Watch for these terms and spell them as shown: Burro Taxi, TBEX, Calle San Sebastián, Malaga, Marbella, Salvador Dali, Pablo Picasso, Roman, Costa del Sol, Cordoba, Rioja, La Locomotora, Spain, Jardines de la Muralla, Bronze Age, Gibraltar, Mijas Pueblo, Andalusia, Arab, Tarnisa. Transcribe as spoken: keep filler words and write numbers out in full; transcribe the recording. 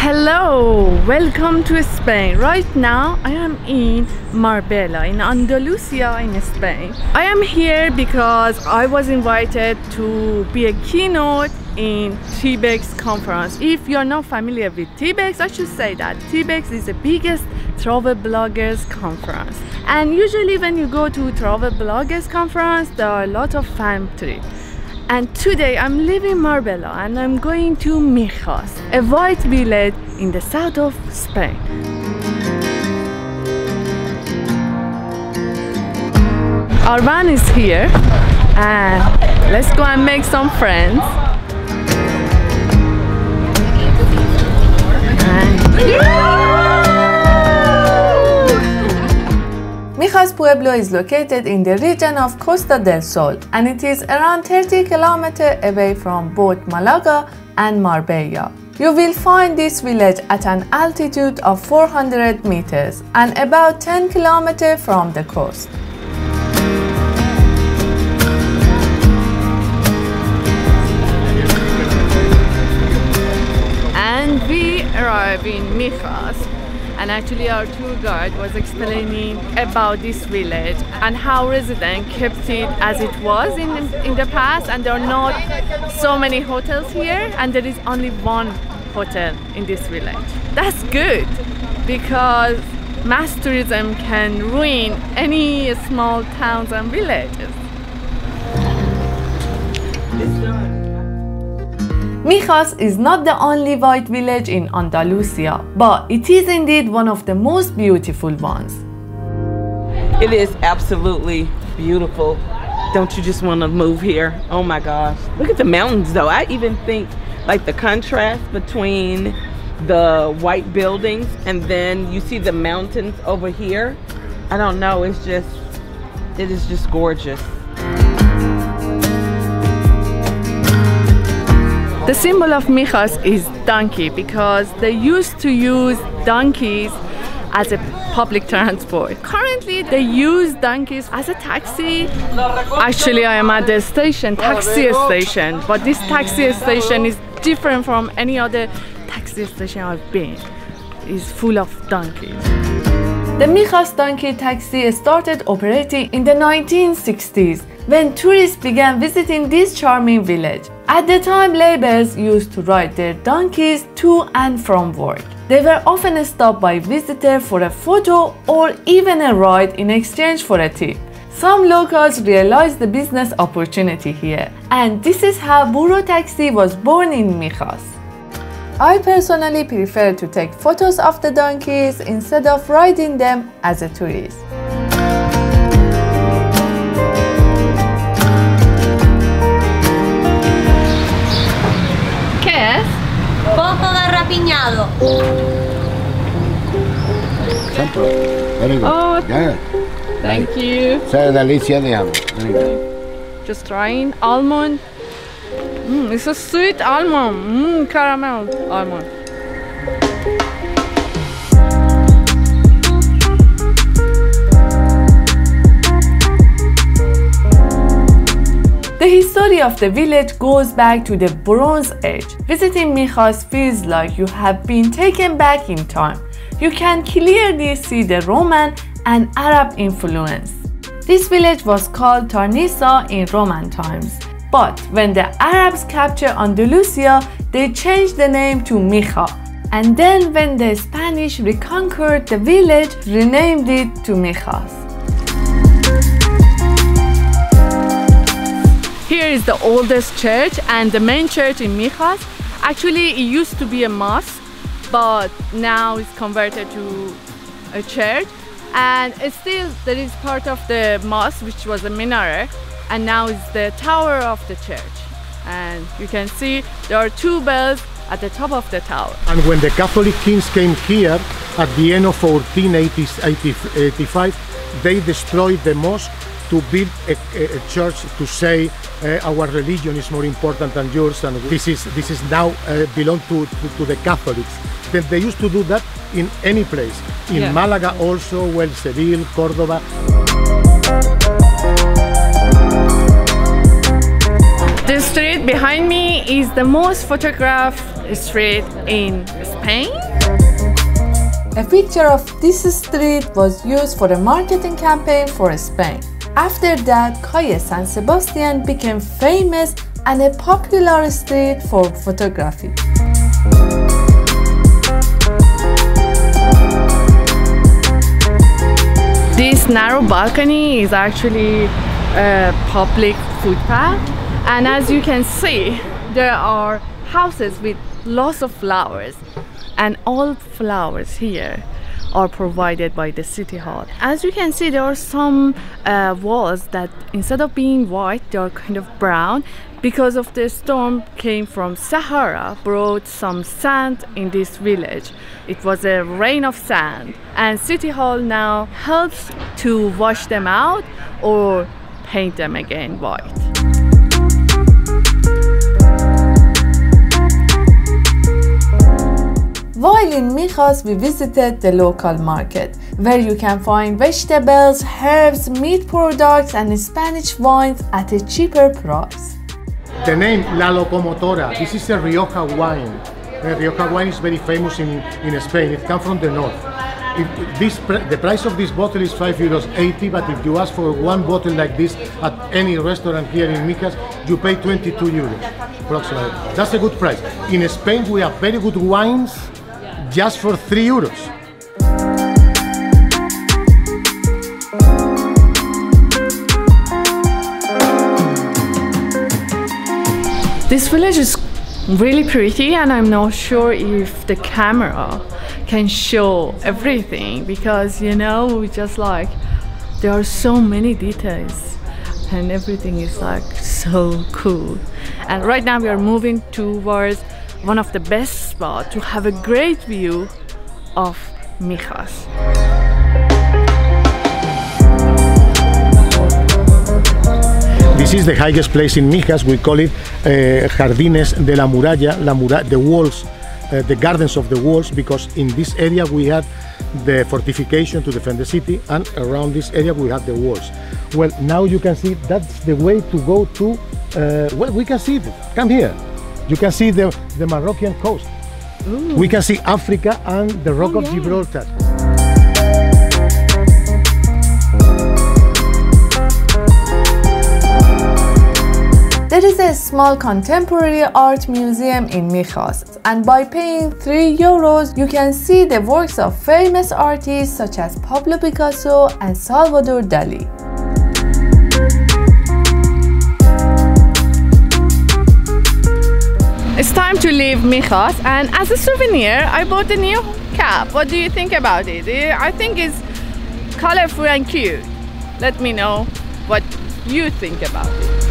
Hello, welcome to Spain. Right now I am in Marbella, in Andalusia, in Spain. I am here because I was invited to be a keynote in T B E X conference. If you're not familiar with T B E X, I should say that T B E X is the biggest travel bloggers conference. And usually when you go to travel bloggers conference, there are a lot of fan trips. And today I'm leaving Marbella and I'm going to Mijas, a white village in the south of Spain. Our van is here and let's go and make some friends. And Mijas Pueblo is located in the region of Costa del Sol and it is around thirty kilometers away from both Malaga and Marbella. You will find this village at an altitude of four hundred meters and about ten kilometers from the coast. And we arrive in Mijas. And actually our tour guide was explaining about this village and how residents kept it as it was in, in the past, and there are not so many hotels here and there is only one hotel in this village. That's good because mass tourism can ruin any small towns and villages. Mijas is not the only white village in Andalusia, but it is indeed one of the most beautiful ones. It is absolutely beautiful. Don't you just want to move here? Oh my gosh. Look at the mountains though. I even think like the contrast between the white buildings and then you see the mountains over here. I don't know, it's just, it is just gorgeous. The symbol of Mijas is donkey because they used to use donkeys as a public transport. Currently they use donkeys as a taxi. Actually I am at the station, taxi station, but this taxi station is different from any other taxi station I've been. It's full of donkeys. The Mijas donkey taxi started operating in the nineteen sixties when tourists began visiting this charming village. At the time, laborers used to ride their donkeys to and from work. They were often stopped by visitors for a photo or even a ride in exchange for a tip. Some locals realized the business opportunity here, and this is how Burro Taxi was born in Mijas. I personally prefer to take photos of the donkeys instead of riding them as a tourist. Oh, yeah. Thank you. Just trying almond. Mm, it's a sweet almond. Mm, caramel almond. The history of the village goes back to the Bronze Age. Visiting Mijas feels like you have been taken back in time. You can clearly see the Roman and Arab influence. This village was called Tarnisa in Roman times. But when the Arabs captured Andalusia, they changed the name to Mija. And then when the Spanish reconquered the village, renamed it to Mijas. Here is the oldest church and the main church in Mijas. Actually, it used to be a mosque, but now it's converted to a church. And still, there is part of the mosque, which was a minaret, and now it's the tower of the church. And you can see there are two bells at the top of the tower. And when the Catholic kings came here at the end of fourteen eighty-five, they destroyed the mosque to build a, a, a church to say uh, our religion is more important than yours, and this is this is now uh, belong to, to, to the Catholics. Then they used to do that in any place, in yeah. Malaga also, well, Seville, Cordoba. This street behind me is the most photographed street in Spain. A picture of this street was used for a marketing campaign for Spain. After that, Calle San Sebastián became famous and a popular street for photography. This narrow balcony is actually a public footpath, and as you can see, there are houses with lots of flowers, and all flowers here are provided by the city hall. As you can see, there are some uh, walls that instead of being white, they are kind of brown because of the storm came from Sahara, brought some sand in this village. It was a rain of sand, and city hall now helps to wash them out or paint them again white. While in Mijas, we visited the local market, where you can find vegetables, herbs, meat products and Spanish wines at a cheaper price. The name La Locomotora, this is a Rioja wine. The Rioja wine is very famous in, in Spain, it comes from the north. It, this, the price of this bottle is five euros eighty, but if you ask for one bottle like this at any restaurant here in Mijas, you pay twenty-two euros approximately. That's a good price. In Spain we have very good wines just for three euros. This village is really pretty, and I'm not sure if the camera can show everything because, you know, just like there are so many details and everything is like so cool. And right now we are moving towards one of the best spots to have a great view of Mijas. This is the highest place in Mijas. We call it uh, Jardines de la Muralla, la mura the walls, uh, the gardens of the walls, because in this area we had the fortification to defend the city, and around this area we had the walls. Well, now you can see that's the way to go to, uh, well, we can see it, come here. You can see the, the Moroccan coast. Ooh. We can see Africa and the Rock oh, of yeah. Gibraltar. There is a small contemporary art museum in Mijas, and by paying three euros you can see the works of famous artists such as Pablo Picasso and Salvador Dali. It's time to leave Mijas, and as a souvenir I bought a new cap. What do you think about it? I think it's colorful and cute. Let me know what you think about it.